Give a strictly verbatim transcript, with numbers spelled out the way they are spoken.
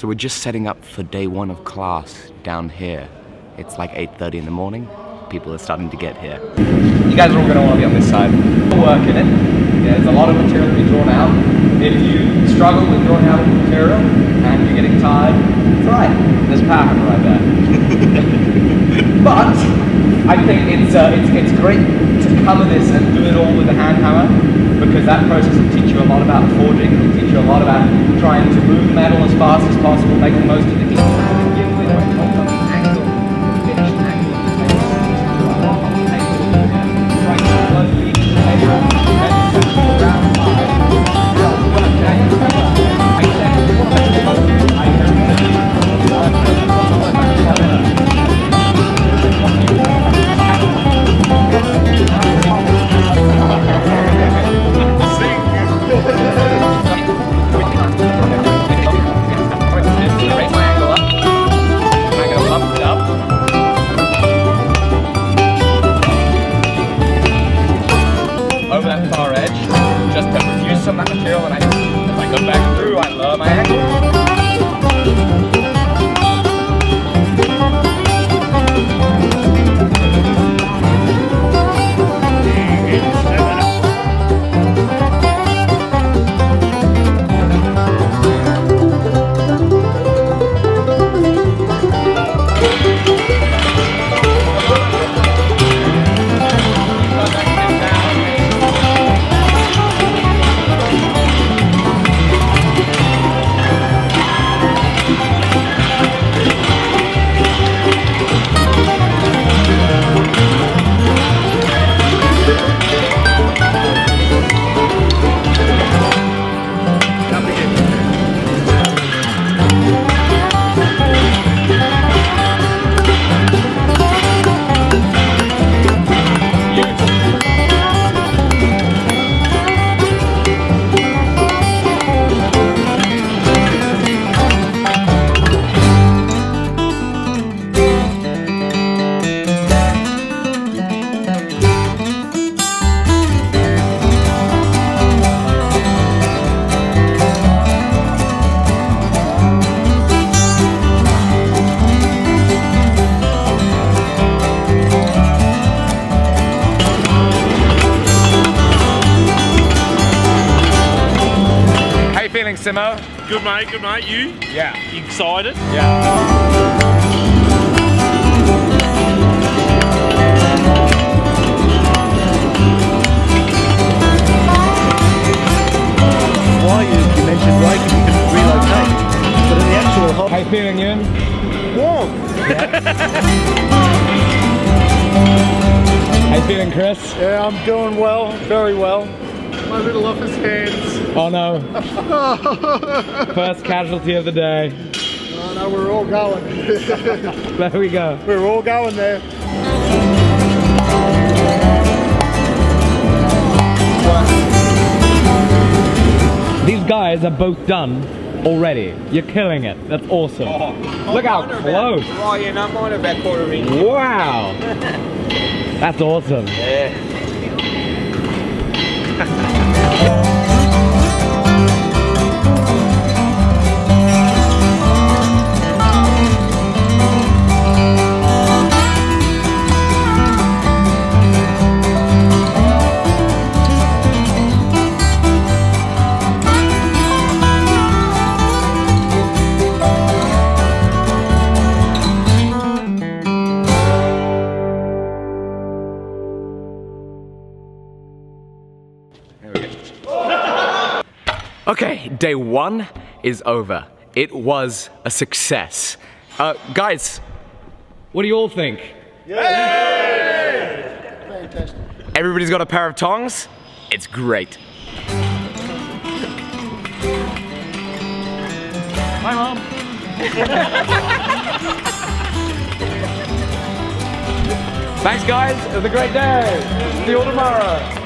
So we're just setting up for day one of class down here. It's like eight thirty in the morning. People are starting to get here. You guys are all going to want to be on this side. We'll work in it. There's a lot of material to be drawn out. If you struggle with drawing out the material and you're getting tired, it's right. There's power right there. But I think it's, uh, it's, it's great to cover this and do it all with a hand hammer, because that process will teach you a lot about forging, it will teach you a lot about trying to move metal as fast as possible, make the most of the heat. Simo. Good mate, good mate. You? Yeah. You excited? Yeah. Why you, you mentioned right, you can relocate, but in the actual hop. How you feeling, Ian? Warm. Yeah. How you feeling, Chris? Yeah, I'm doing well, very well. My little office hands. Oh no. First casualty of the day. Oh no, we're all going. There we go. We're all going there. These guys are both done already. You're killing it. That's awesome. Oh, look how close. Oh yeah, I'm on about quarter of an inch. Wow. That's awesome. Yeah. Okay, day one is over. It was a success. Uh, guys, what do you all think? Yeah! Fantastic. Everybody's got a pair of tongs? It's great. Hi, Mom. Thanks, guys. It was a great day. See you all tomorrow.